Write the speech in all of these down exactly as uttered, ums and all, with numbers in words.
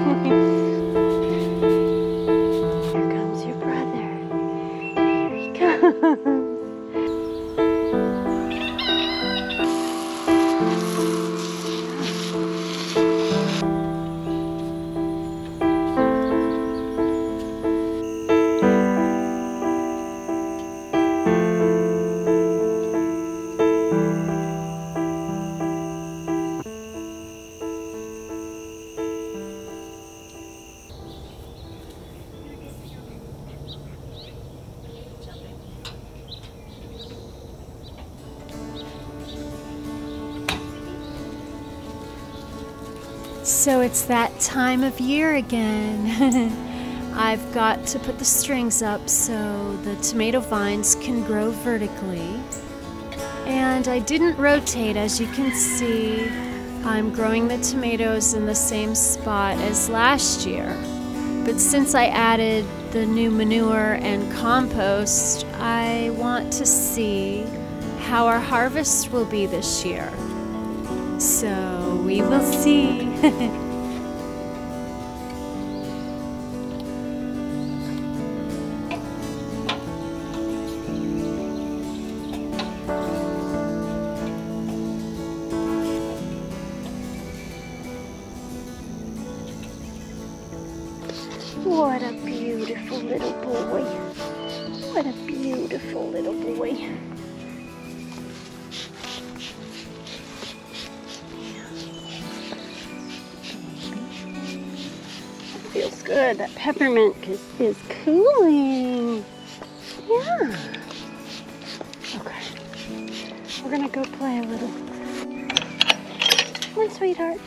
Here comes your brother. Here he comes. So it's that time of year again. I've got to put the strings up so the tomato vines can grow vertically. And I didn't rotate, as you can see. I'm growing the tomatoes in the same spot as last year. But since I added the new manure and compost, I want to see how our harvest will be this year. So we will see. What a beautiful little boy. What a beautiful little boy. Feels good. That peppermint is, is cooling. Yeah. Okay. We're gonna go play a little. Come on, sweetheart.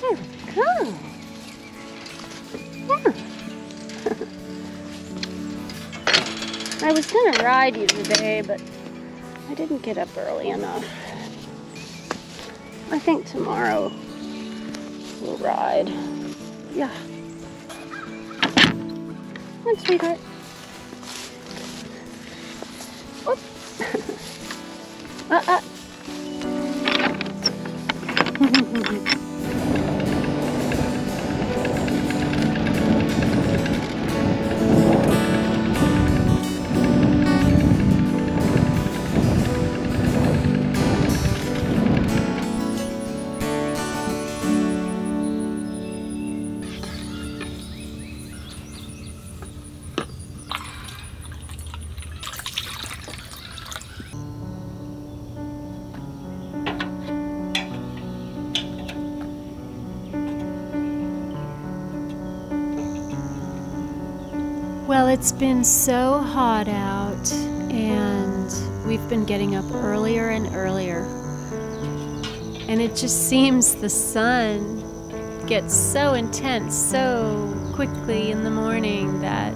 Here we go. Yeah. I was gonna ride you today, but I didn't get up early enough. I think tomorrow we'll ride. Yeah. Come on, sweetheart. Whoop. uh-uh. Well, it's been so hot out, and we've been getting up earlier and earlier. And it just seems the sun gets so intense so quickly in the morning that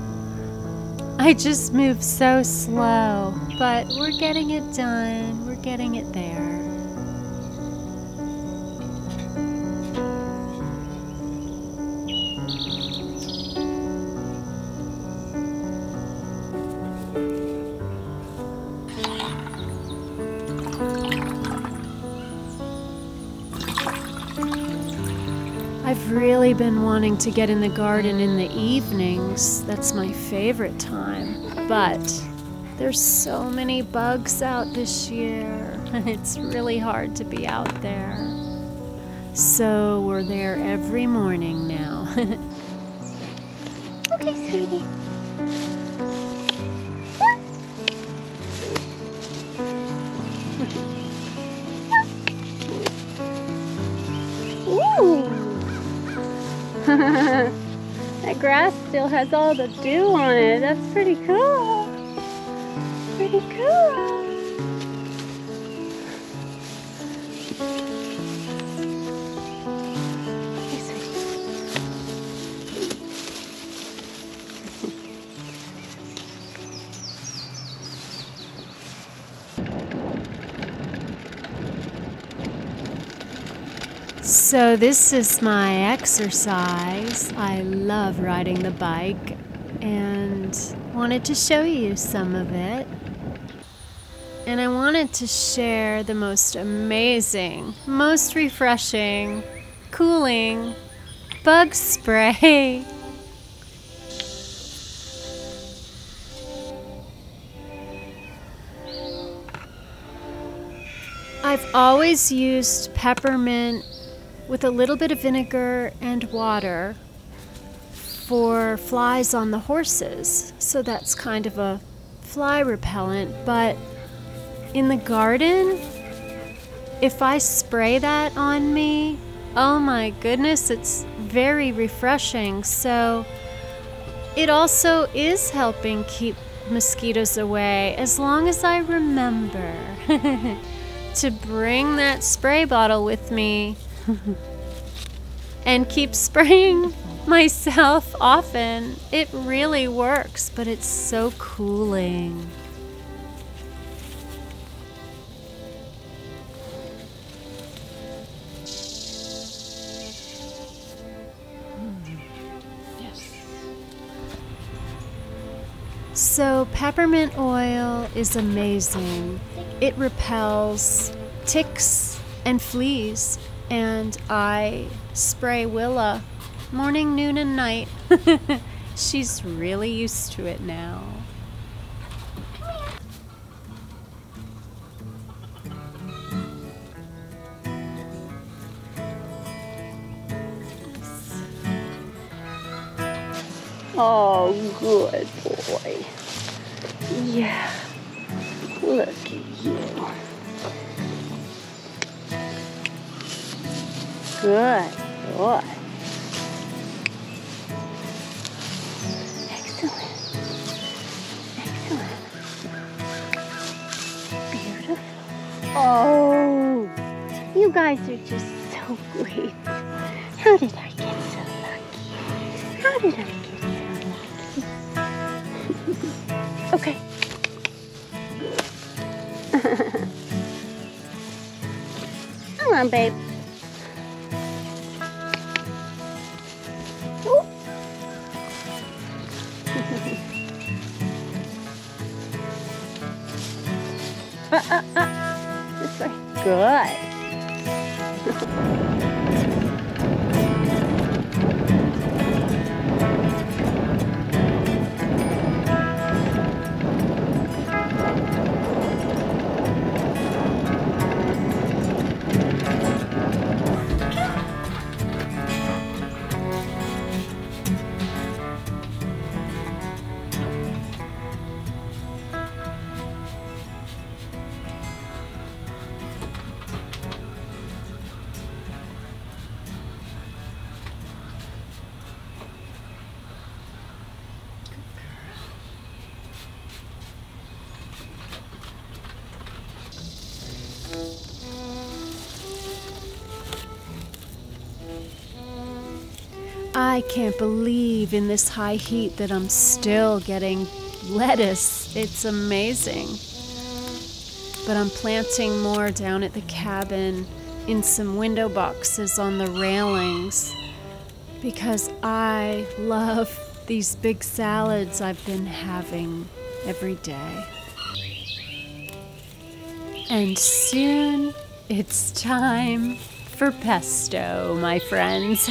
I just move so slow. But we're getting it done. We're getting it there. I've really been wanting to get in the garden in the evenings. That's my favorite time. But there's so many bugs out this year. It's really hard to be out there. So we're there every morning now. Okay, sweetie. That grass still has all the dew on it. That's pretty cool. Pretty cool. So this is my exercise. I love riding the bike and wanted to show you some of it. And I wanted to share the most amazing, most refreshing, cooling bug spray. I've always used peppermint with a little bit of vinegar and water for flies on the horses, so that's kind of a fly repellent. But in the garden, if I spray that on me, oh my goodness, it's very refreshing. So it also is helping keep mosquitoes away, as long as I remember to bring that spray bottle with me and keep spraying myself often. It really works, but it's so cooling. Mm. Yes. So peppermint oil is amazing. It repels ticks and fleas, and I spray Willa morning, noon, and night. She's really used to it now. Oh, good boy. Yeah. Look at you. Good boy. Oh, you guys are just so great. How did I get so lucky? How did I get so lucky? Okay. Come on, babe. uh, uh, uh. Good. I can't believe in this high heat that I'm still getting lettuce. It's amazing. But I'm planting more down at the cabin in some window boxes on the railings because I love these big salads I've been having every day. And soon it's time for pesto, my friends.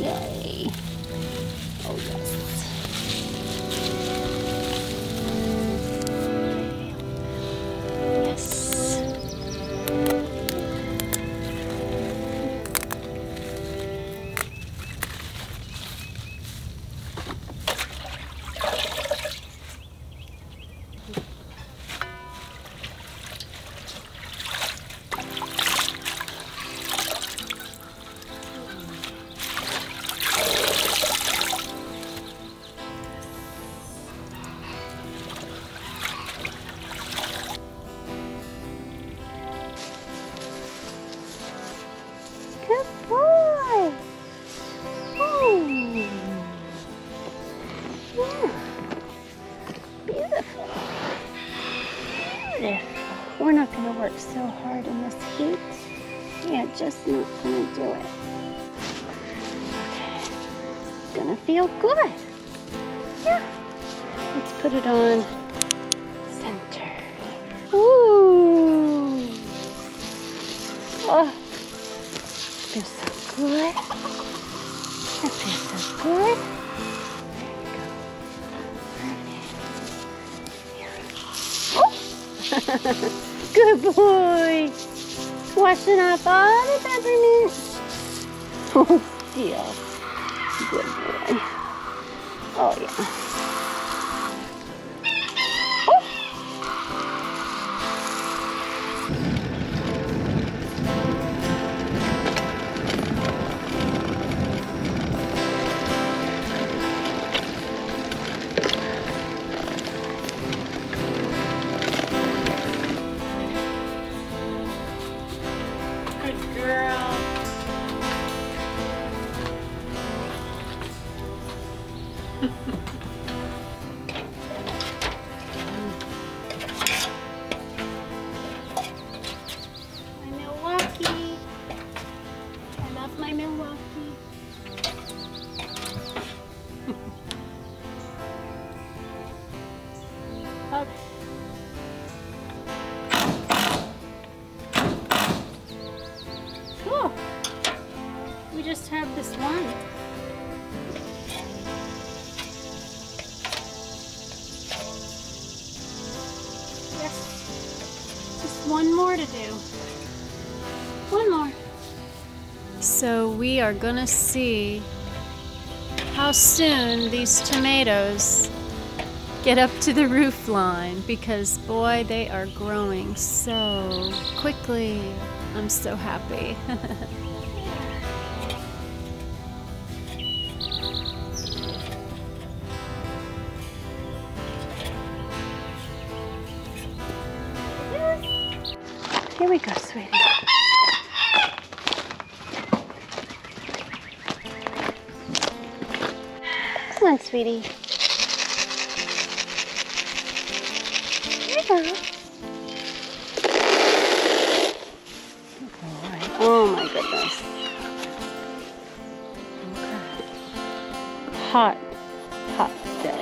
Yes. if we're not going to work so hard in this heat. Yeah, just not going to do it. Okay. It's going to feel good. Yeah. Let's put it on center. Ooh. Oh. Feels so good. That feels so good. Good boy. Washing off all the peppermint. Oh, dear. Good boy. Oh, yeah. One more to do. One more. So we are gonna see how soon these tomatoes get up to the roof line, because boy, they are growing so quickly. I'm so happy. Here we go, sweetie. Come on, sweetie. Here you go. Good boy. Oh my goodness. Okay. Hot, hot day.